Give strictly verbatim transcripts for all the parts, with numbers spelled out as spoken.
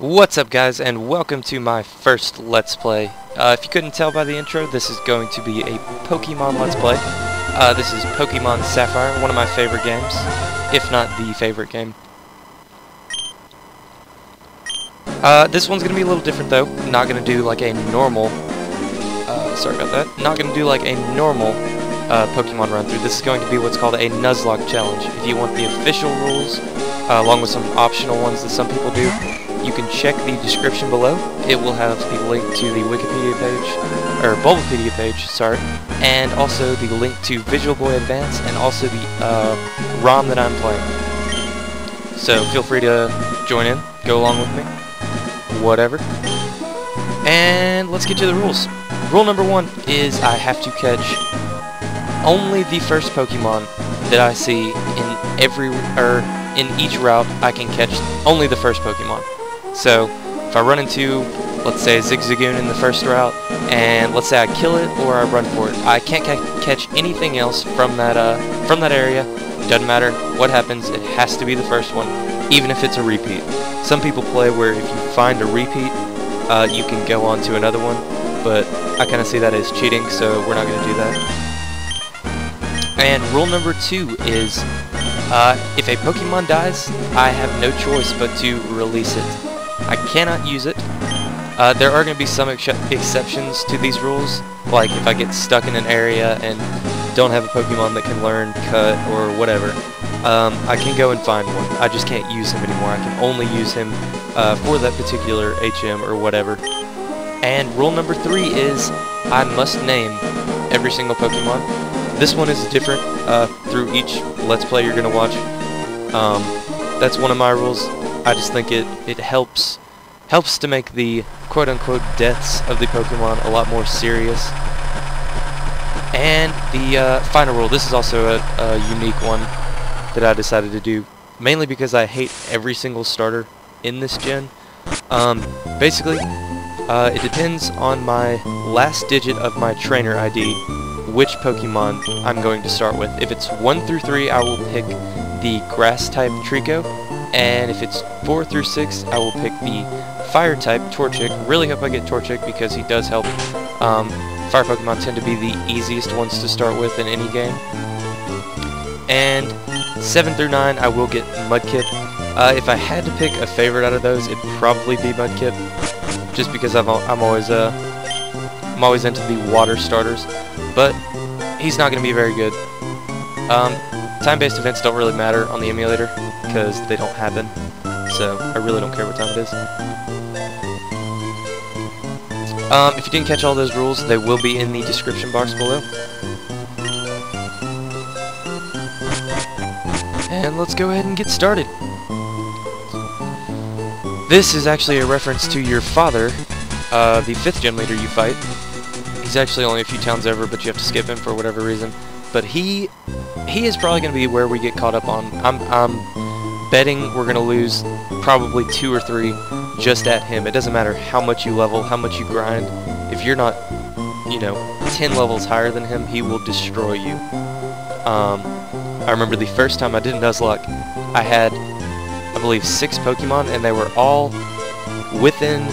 What's up, guys, and welcome to my first Let's Play. Uh, if you couldn't tell by the intro, this is going to be a Pokemon Let's Play. Uh, this is Pokemon Sapphire, one of my favorite games, if not the favorite game. Uh, this one's going to be a little different, though. Not going to do like a normal... Uh, sorry about that. Not going to do like a normal uh, Pokemon run-through. This is going to be what's called a Nuzlocke challenge. If you want the official rules, uh, along with some optional ones that some people do, you can check the description below. It will have the link to the Wikipedia page, or Bulbapedia page, sorry, and also the link to Visual Boy Advance, and also the uh, ROM that I'm playing. So feel free to join in, go along with me, whatever. And let's get to the rules. Rule number one is I have to catch only the first Pokemon that I see in every, or in each route. I can catch only the first Pokemon. So, if I run into, let's say, Zigzagoon in the first route, and let's say I kill it or I run for it, I can't ca catch anything else from that uh, from that area. Doesn't matter what happens, it has to be the first one, even if it's a repeat. Some people play where if you find a repeat, uh, you can go on to another one, but I kind of see that as cheating, so we're not going to do that. And rule number two is, uh, if a Pokemon dies, I have no choice but to release it. I cannot use it. Uh, there are going to be some ex exceptions to these rules, like if I get stuck in an area and don't have a Pokemon that can learn Cut or whatever, um, I can go and find one. I just can't use him anymore. I can only use him uh, for that particular H M or whatever. And rule number three is I must name every single Pokemon. This one is different uh, through each Let's Play you're going to watch. Um, that's one of my rules. I just think it, it helps helps to make the quote-unquote deaths of the Pokemon a lot more serious. And the uh, final rule, this is also a, a unique one that I decided to do, mainly because I hate every single starter in this gen. Um, basically, uh, it depends on my last digit of my trainer I D, which Pokemon I'm going to start with. If it's one through three, I will pick the Grass-type Treecko. And if it's four through six, I will pick the Fire-type Torchic. Really hope I get Torchic because he does help. Um, fire Pokemon tend to be the easiest ones to start with in any game. And seven through nine, I will get Mudkip. Uh, if I had to pick a favorite out of those, it'd probably be Mudkip, just because I've, I'm always uh, I'm always into the water starters. But he's not going to be very good. Um, Time-based events don't really matter on the emulator because they don't happen, so I really don't care what time it is. Um, if you didn't catch all those rules, they will be in the description box below. And let's go ahead and get started. This is actually a reference to your father, uh, the fifth gym leader you fight. He's actually only a few towns over, but you have to skip him for whatever reason. But he he is probably going to be where we get caught up on. I'm, I'm betting we're going to lose probably two or three just at him. It doesn't matter how much you level, how much you grind. If you're not, you know, ten levels higher than him, he will destroy you. Um, I remember the first time I did Nuzlocke, I had, I believe, six Pokemon, and they were all within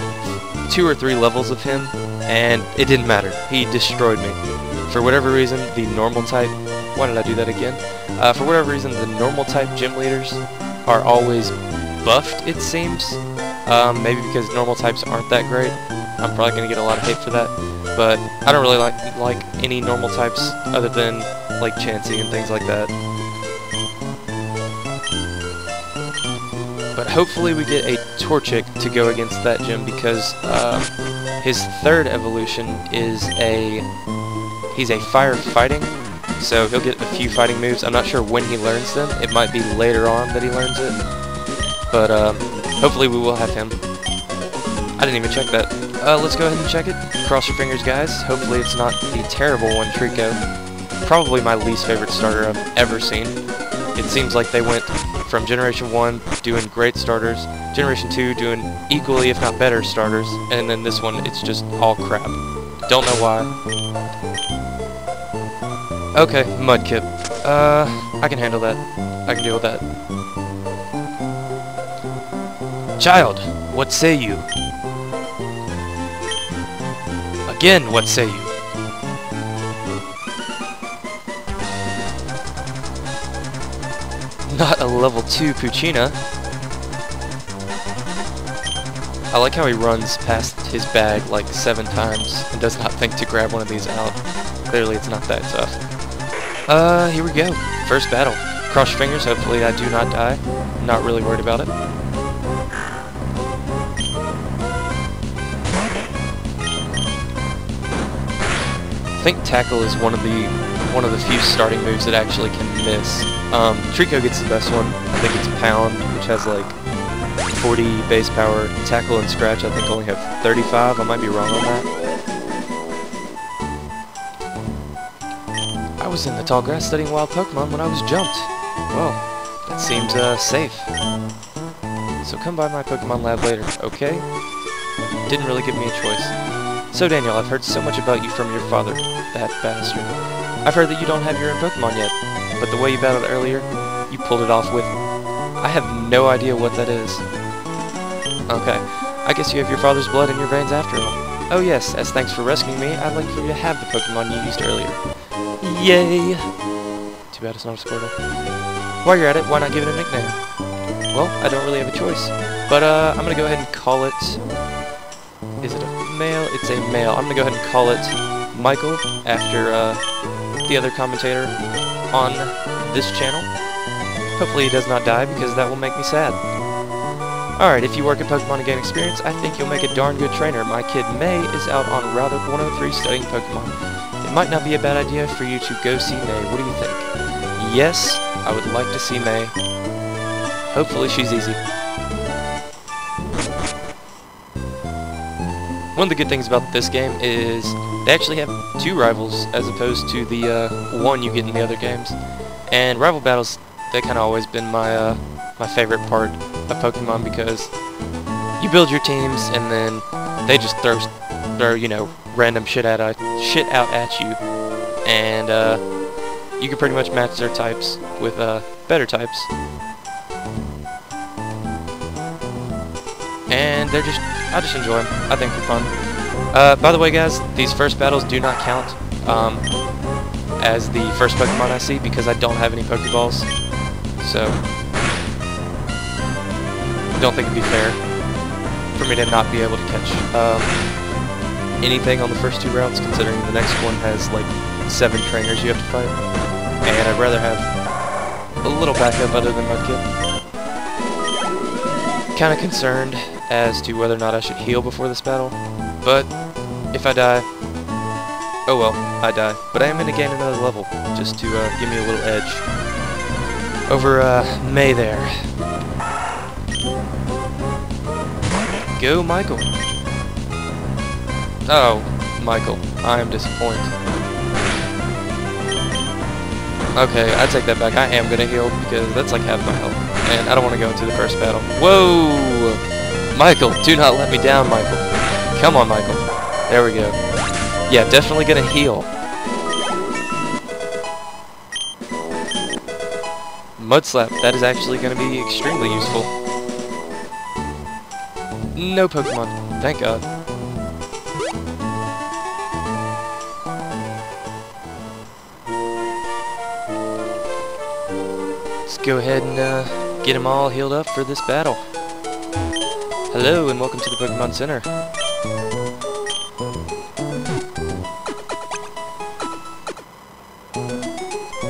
two or three levels of him, and it didn't matter. He destroyed me. For whatever reason, the normal type... Why did I do that again? Uh, for whatever reason, the normal type gym leaders are always buffed, it seems. Um, maybe because normal types aren't that great. I'm probably going to get a lot of hate for that. But I don't really like like any normal types other than like Chansey and things like that. But hopefully we get a Torchic to go against that gym because uh, his third evolution is a... He's a fire fighting, so he'll get a few fighting moves. I'm not sure when he learns them. It might be later on that he learns it. But uh, hopefully we will have him. I didn't even check that. Uh, let's go ahead and check it. Cross your fingers, guys. Hopefully it's not the terrible one, Treecko. Probably my least favorite starter I've ever seen. It seems like they went from Generation one doing great starters, Generation two doing equally if not better starters, and then this one, it's just all crap. Don't know why. Okay, Mudkip. Uh, I can handle that. I can deal with that. Child, What say you? Again, what say you? Not a level two Poochyena. I like how he runs past his bag like seven times and does not think to grab one of these out. Clearly it's not that tough. Uh, here we go. First battle. Cross fingers, hopefully I do not die. I'm not really worried about it. I think tackle is one of the one of the few starting moves that actually can miss. Um, Treecko gets the best one. I think it's Pound, which has like forty base power. Tackle and Scratch I think only have thirty-five, I might be wrong on that. I was in the tall grass studying wild Pokemon when I was jumped. Well, that seems uh, safe. So come by my Pokemon lab later, okay? Didn't really give me a choice. So Daniel, I've heard so much about you from your father, that bastard. I've heard that you don't have your own Pokemon yet, but the way you battled earlier, you pulled it off with... I have no idea what that is. Okay, I guess you have your father's blood in your veins after all. Oh yes, as thanks for rescuing me, I'd like for you to have the Pokemon you used earlier. Yay! Too bad it's not a Squirtle. While you're at it, why not give it a nickname? Well, I don't really have a choice. But, uh, I'm gonna go ahead and call it... Is it a male? It's a male. I'm gonna go ahead and call it Michael, after, uh, the other commentator on this channel. Hopefully he does not die, because that will make me sad. Alright, if you work at Pokemon and gain experience, I think you'll make a darn good trainer. My kid May is out on Route one oh three studying Pokemon. It might not be a bad idea for you to go see May. What do you think? Yes, I would like to see May. Hopefully she's easy. One of the good things about this game is they actually have two rivals as opposed to the uh, one you get in the other games. And rival battles, they've kind of always been my, uh, my favorite part of Pokemon, because you build your teams and then they just throw, throw you know, random shit out at, shit out at you, and uh, you can pretty much match their types with uh, better types, and they're just I just enjoy them. I think they're fun. Uh, by the way, guys, these first battles do not count um, as the first Pokemon I see, because I don't have any Pokeballs, so. Don't think it'd be fair for me to not be able to catch um, anything on the first two routes, considering the next one has like seven trainers you have to fight, and I'd rather have a little backup other than Mudkip. Kind of concerned as to whether or not I should heal before this battle, but if I die, oh well, I die. But I am going to gain another level just to uh, give me a little edge over uh, May there. Go, Michael. Oh, Michael. I am disappointed. Okay, I take that back. I am going to heal, because that's like half my health. And I don't want to go into the first battle. Whoa! Michael, do not let me down, Michael. Come on, Michael. There we go. Yeah, definitely going to heal. Mud Slap. That is actually going to be extremely useful. No Pokemon, thank God. Let's go ahead and uh, get them all healed up for this battle. Hello and welcome to the Pokemon Center.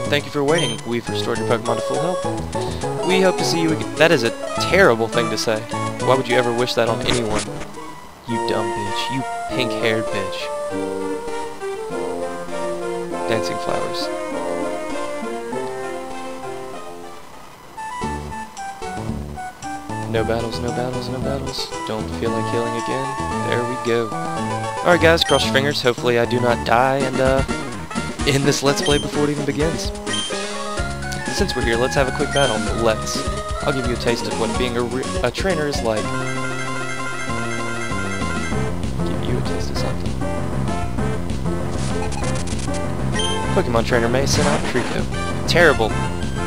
Thank you for waiting. We've restored your Pokemon to full health. We hope to see you again. That is a terrible thing to say. Why would you ever wish that on anyone? You dumb bitch. You pink-haired bitch. Dancing flowers. No battles, no battles, no battles. Don't feel like healing again. There we go. Alright guys, cross your fingers. Hopefully I do not die and uh, end this Let's Play before it even begins. Since we're here, let's have a quick battle. Let's. I'll give you a taste of what being a, re a trainer is like. Give you a taste of something. Pokemon Trainer May sent out Treecko. Terrible,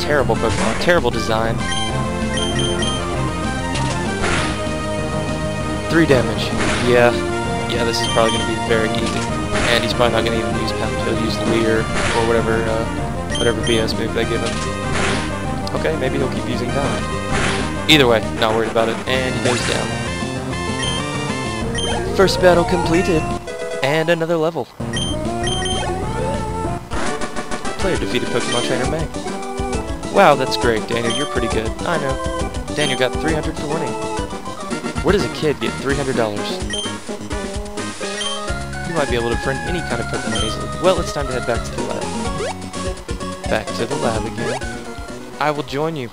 terrible Pokemon. Terrible design. three damage. Yeah. Yeah, this is probably going to be very easy. And he's probably not going to even use Pound. He'll use Leer or whatever uh, whatever B S move they give him. Okay, maybe he'll keep using Pound. Either way, not worried about it. And he goes down. First battle completed. And another level. Player defeated Pokemon Trainer May. Wow, that's great, Daniel. You're pretty good. I know. Daniel got three hundred dollars for winning. Where does a kid get three hundred dollars? You might be able to print any kind of Pokemon easily. Well, it's time to head back to the lab. Back to the lab again. I will join you.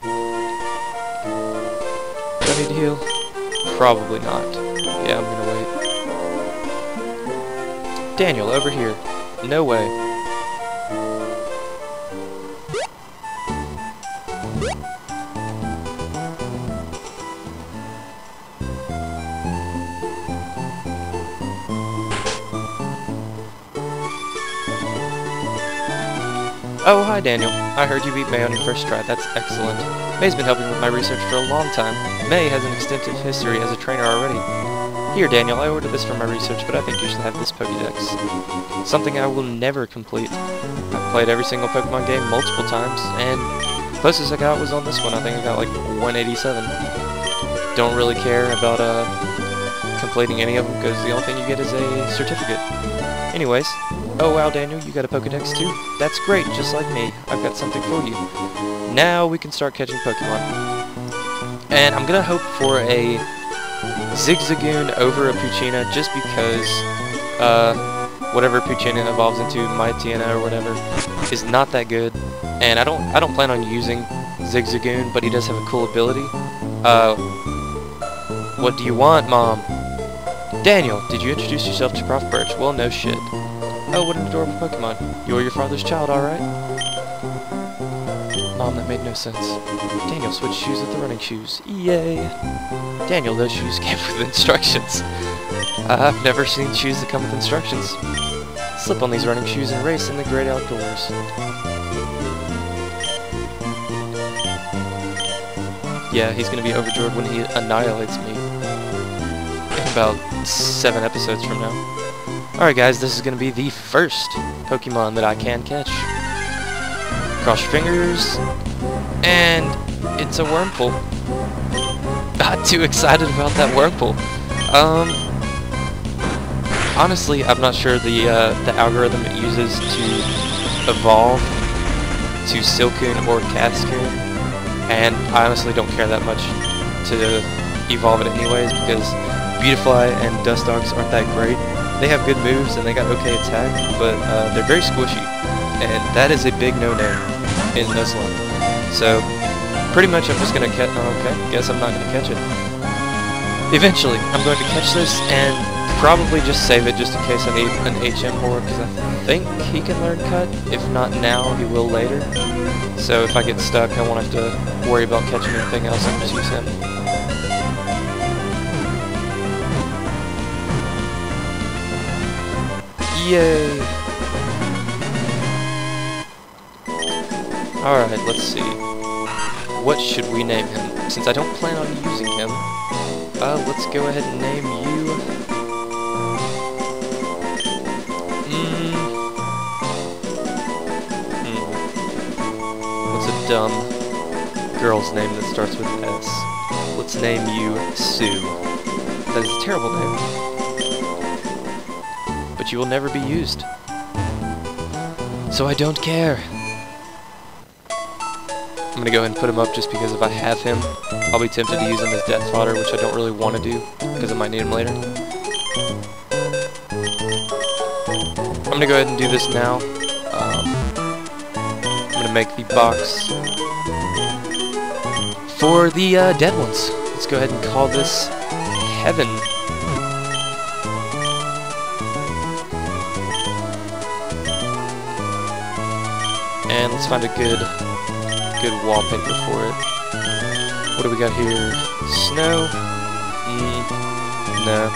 Do I need to heal? Probably not. Yeah, I'm gonna wait. Daniel, over here. No way. Oh, hi Daniel. I heard you beat May on your first try. That's excellent. May's been helping with my research for a long time. May has an extensive history as a trainer already. Here, Daniel, I ordered this for my research, but I think you should have this Pokédex. Something I will never complete. I've played every single Pokémon game multiple times, and the closest I got was on this one. I think I got like one eighty-seven. Don't really care about uh, completing any of them, because the only thing you get is a certificate. Anyways, oh wow, Daniel, you got a Pokédex too? That's great, just like me. I've got something for you. Now we can start catching Pokémon. And I'm gonna hope for a Zigzagoon over a Poochyena just because uh, whatever Poochyena evolves into, Mightyena or whatever, is not that good, and I don't I don't plan on using Zigzagoon, but he does have a cool ability. Uh, what do you want, Mom? Daniel, did you introduce yourself to Professor Birch? Well, no shit. Oh, what an adorable Pokemon. You're your father's child, alright? Mom, that made no sense. Daniel switched shoes with the running shoes. Yay! Daniel, those shoes came with instructions. Uh, I've never seen shoes that come with instructions. Slip on these running shoes and race in the great outdoors. Yeah, he's gonna be overjoyed when he annihilates me. In about seven episodes from now. Alright guys, this is gonna be the first Pokemon that I can catch. Cross your fingers, and it's a Wurmple. Not too excited about that Wurmple. Um, honestly, I'm not sure the uh, the algorithm it uses to evolve to Silcoon or Cascoon, and I honestly don't care that much to evolve it anyways because Beautifly and Dust Dogs aren't that great. They have good moves and they got okay attack, but uh, they're very squishy, and that is a big no-no in Nuzlocke. So, pretty much I'm just going to catch... Oh, okay, guess I'm not going to catch it. Eventually, I'm going to catch this and probably just save it just in case I need an H M Horror, because I think he can learn Cut. If not now, he will later. So if I get stuck, I won't have to worry about catching anything else. I'll just use him. Yay! Alright, let's see. What should we name him? Since I don't plan on using him, uh, let's go ahead and name you... Mm. Hmm. What's a dumb girl's name that starts with S? Let's name you Sue. That is a terrible name. But you will never be used. So I don't care. I'm gonna go ahead and put him up just because if I have him, I'll be tempted to use him as death fodder, which I don't really want to do, because I might need him later. I'm gonna go ahead and do this now. Um, I'm gonna make the box for the uh, dead ones. Let's go ahead and call this Heaven. And let's find a good... good wallpaper for it. What do we got here? Snow? Mm, no.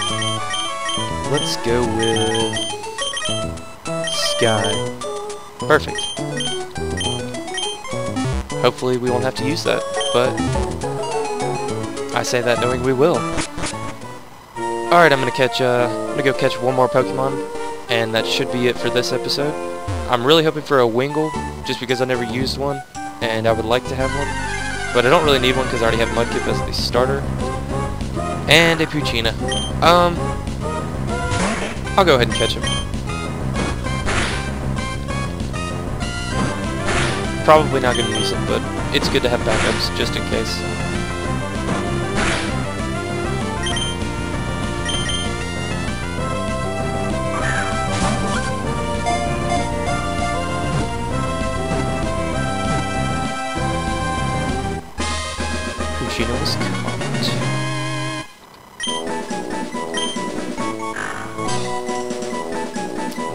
Let's go with... sky. Perfect. Hopefully we won't have to use that, but I say that knowing we will. Alright, I'm gonna catch uh I'm gonna go catch one more Pokemon, and that should be it for this episode. I'm really hoping for a Wingull, just because I never used one, and I would like to have one. But I don't really need one because I already have Mudkip as the starter. And a Poochyena. Um I'll go ahead and catch him. Probably not gonna use him, but it's good to have backups just in case.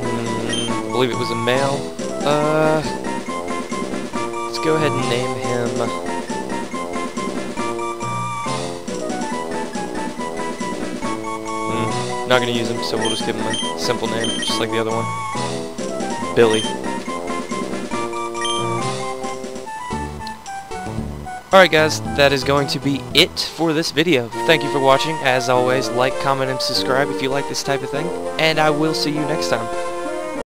Mm, I believe it was a male. Uh, let's go ahead and name him. Mm, not gonna use him, so we'll just give him a simple name, just like the other one. Billy. Alright guys, that is going to be it for this video. Thank you for watching. As always, like, comment, and subscribe if you like this type of thing. And I will see you next time.